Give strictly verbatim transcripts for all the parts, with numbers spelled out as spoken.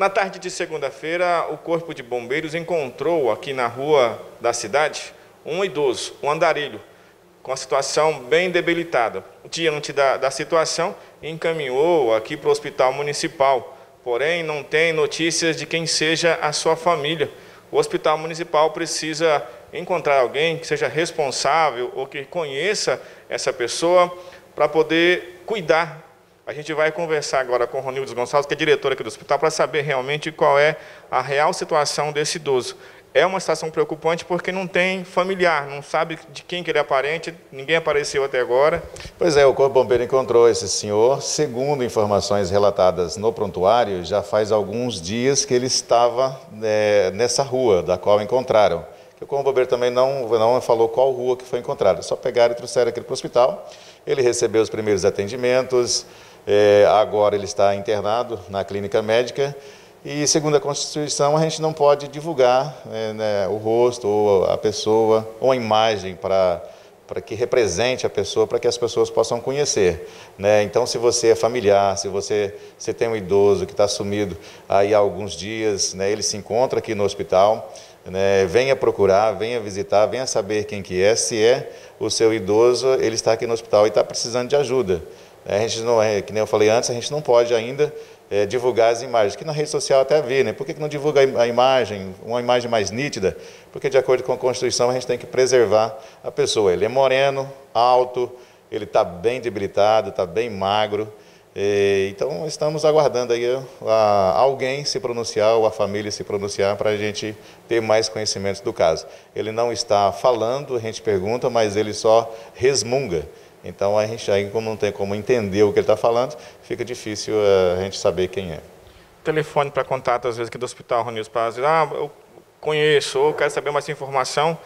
Na tarde de segunda-feira, o Corpo de Bombeiros encontrou aqui na rua da cidade um idoso, um andarilho, com a situação bem debilitada. Diante da, da situação, encaminhou aqui para o Hospital Municipal, porém não tem notícias de quem seja a sua família. O Hospital Municipal precisa encontrar alguém que seja responsável ou que conheça essa pessoa para poder cuidar. A gente vai conversar agora com o Ronildo Gonçalves, que é diretor aqui do hospital, para saber realmente qual é a real situação desse idoso. É uma situação preocupante porque não tem familiar, não sabe de quem que ele é parente, ninguém apareceu até agora. Pois é, o Corpo Bombeiro encontrou esse senhor, segundo informações relatadas no prontuário, já faz alguns dias que ele estava é, nessa rua da qual encontraram. O Corpo Bombeiro também não, não falou qual rua que foi encontrada, só pegaram e trouxeram aqui para o hospital. Ele recebeu os primeiros atendimentos, é, agora ele está internado na clínica médica. E, segundo a Constituição, a gente não pode divulgar né, né, o rosto ou a pessoa, ou a imagem para para que represente a pessoa, para que as pessoas possam conhecer. Né? Então, se você é familiar, se você se tem um idoso que está sumido aí há alguns dias, né, ele se encontra aqui no hospital, né, venha procurar, venha visitar, venha saber quem que é. Se é o seu idoso, ele está aqui no hospital e está precisando de ajuda. A gente não, que nem eu falei antes, a gente não pode ainda é, divulgar as imagens, que na rede social até vê, né? Por que não divulga a imagem, uma imagem mais nítida? Porque de acordo com a Constituição a gente tem que preservar a pessoa. Ele é moreno, alto, ele está bem debilitado, está bem magro, e, então estamos aguardando aí a, a alguém se pronunciar ou a família se pronunciar para a gente ter mais conhecimento do caso. Ele não está falando, a gente pergunta, mas ele só resmunga. Então, a gente aí, como não tem como entender o que ele está falando, fica difícil a gente saber quem é. Telefone para contato, às vezes, aqui do hospital, Ronildo, para dizer, ah, eu conheço, ou quero saber mais informação.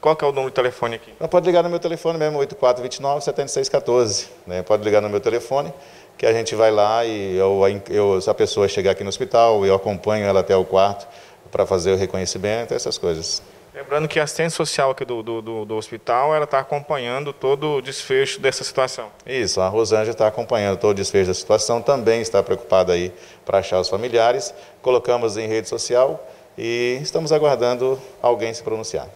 Qual que é o número do telefone aqui? Não, pode ligar no meu telefone mesmo, oito quatro dois nove, sete seis um quatro, né? Pode ligar no meu telefone, que a gente vai lá e eu, eu, se a pessoa chegar aqui no hospital, eu acompanho ela até o quarto para fazer o reconhecimento, essas coisas. Lembrando que a assistência social aqui do, do, do, do hospital, ela está acompanhando todo o desfecho dessa situação. Isso, a Rosângela está acompanhando todo o desfecho da situação, também está preocupada aí para achar os familiares. Colocamos em rede social e estamos aguardando alguém se pronunciar.